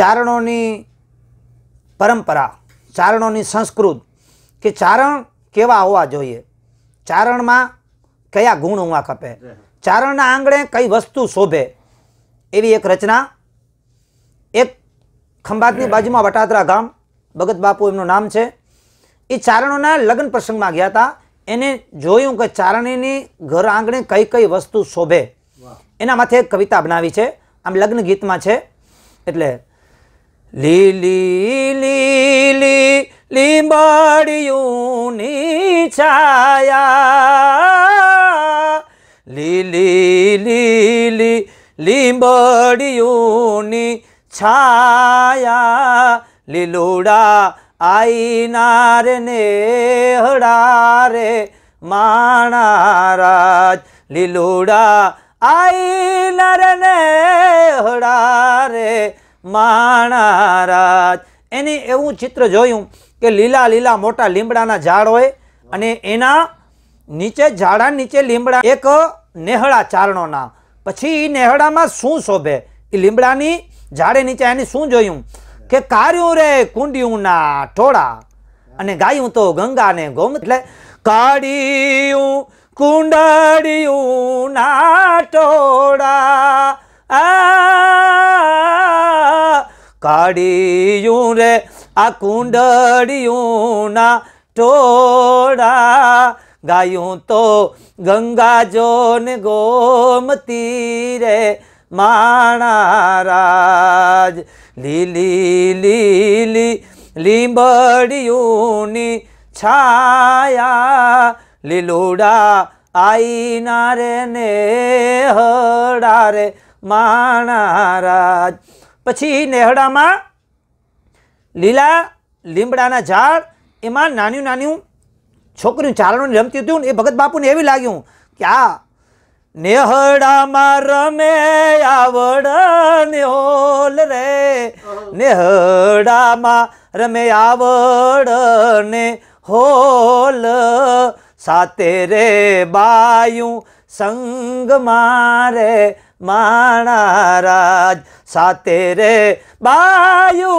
ચારણોની પરંપરા, ચારણોની સંસ્કૃત કે ચારણ કેવા હોવા જોઈએ, ચારણમાં કયા ગુણ હોવા ખપે, ચારણના આંગણે કઈ વસ્તુ શોભે, એવી એક રચના એક ખંભાતની બાજુમાં વટાદરા ગામ ભગત બાપુ એમનું નામ છે. એ ચારણોના લગ્ન પ્રસંગમાં ગયા હતા, એને જોયું કે ચારણીની ઘર આંગણે કઈ કઈ વસ્તુ શોભે, એના માથે એક કવિતા બનાવી છે. આમ લગ્ન ગીતમાં છે. એટલે લીલી લીલી લીંબડીયુંની છાયા, લીલી લીલી લીંબડીયુંની છાયા, લીલુડા आई नार ने हड़ारे माणाराज, लीलूड़ा आई नार ने हड़ारे माणाराज. एने एवं चित्र जोयूं के लीला लीला मोटा लीमड़ाना झाड़ होय अने एना नीचे झाड़ा नीचे लीमड़ा एक नेहड़ा चारणोना, पछी नेहड़ा में शू शोभे, लीमड़ा झाड़े नीचे एनी शू जोयूं के कारियों रे कुंडियों ना ठोड़ा अने गायों तो गंगा ने गोमत. एटले कारियों कुंडड़ियों ना ठोड़ा, कारियों रे आ कुंडड़ियों ना ठोड़ा, गायों तो गंगा जो ने गोमती रे माणाराज. लीली लीली लींबड़ियोंनी छाया, लीलूड़ा आई नारे ने हड़ारे माणाराज. पछी नेहड़ा में लीला लीमड़ाना झाड़ एमां नान्यू नान्यू छोकरीओ चारणों रमती हती ने भगत बापू ने एवी लाग्युं के आ नेहड़ा मार में आवड़ न्योल रे, नेहड़ा मार में आवड़ ने होल, साते रे बायू संग मारे माणाराज, साते रे बायू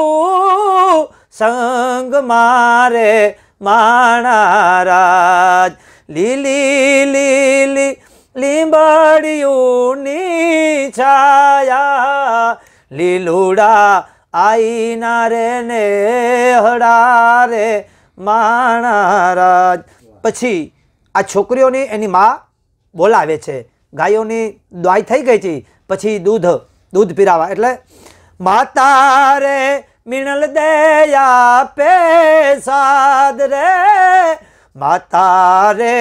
संग मारे माणाराज. लीली लीली लींबड़ियोंनी छाया, लीलूड़ा आई नारे ने हड़ारे माणाराज. पछी आ छोकरीओने एनी माँ बोलावे छे, गायोनी दवाई थई गई थी पछी दूध दूध पीरावा. एटले माता रे मिनल देया पे साद रे, माता रे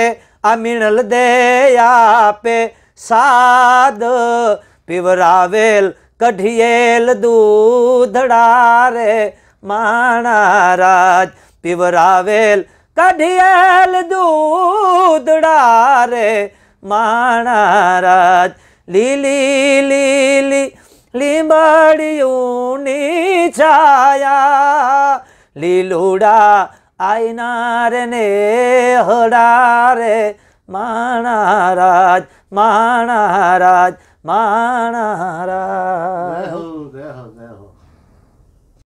अमीनल दया पे साद, पीवरावेल कढ़ियेल दूधड़ा रे माणाराज, पीवरावेल कढ़ियेल दूधड़ा रे माणाराज. लीली लीली लींबड़ियोंनी छाया, लीलूड़ा आईनार ने हड़ारे माणाराज माणाराज माणाराज.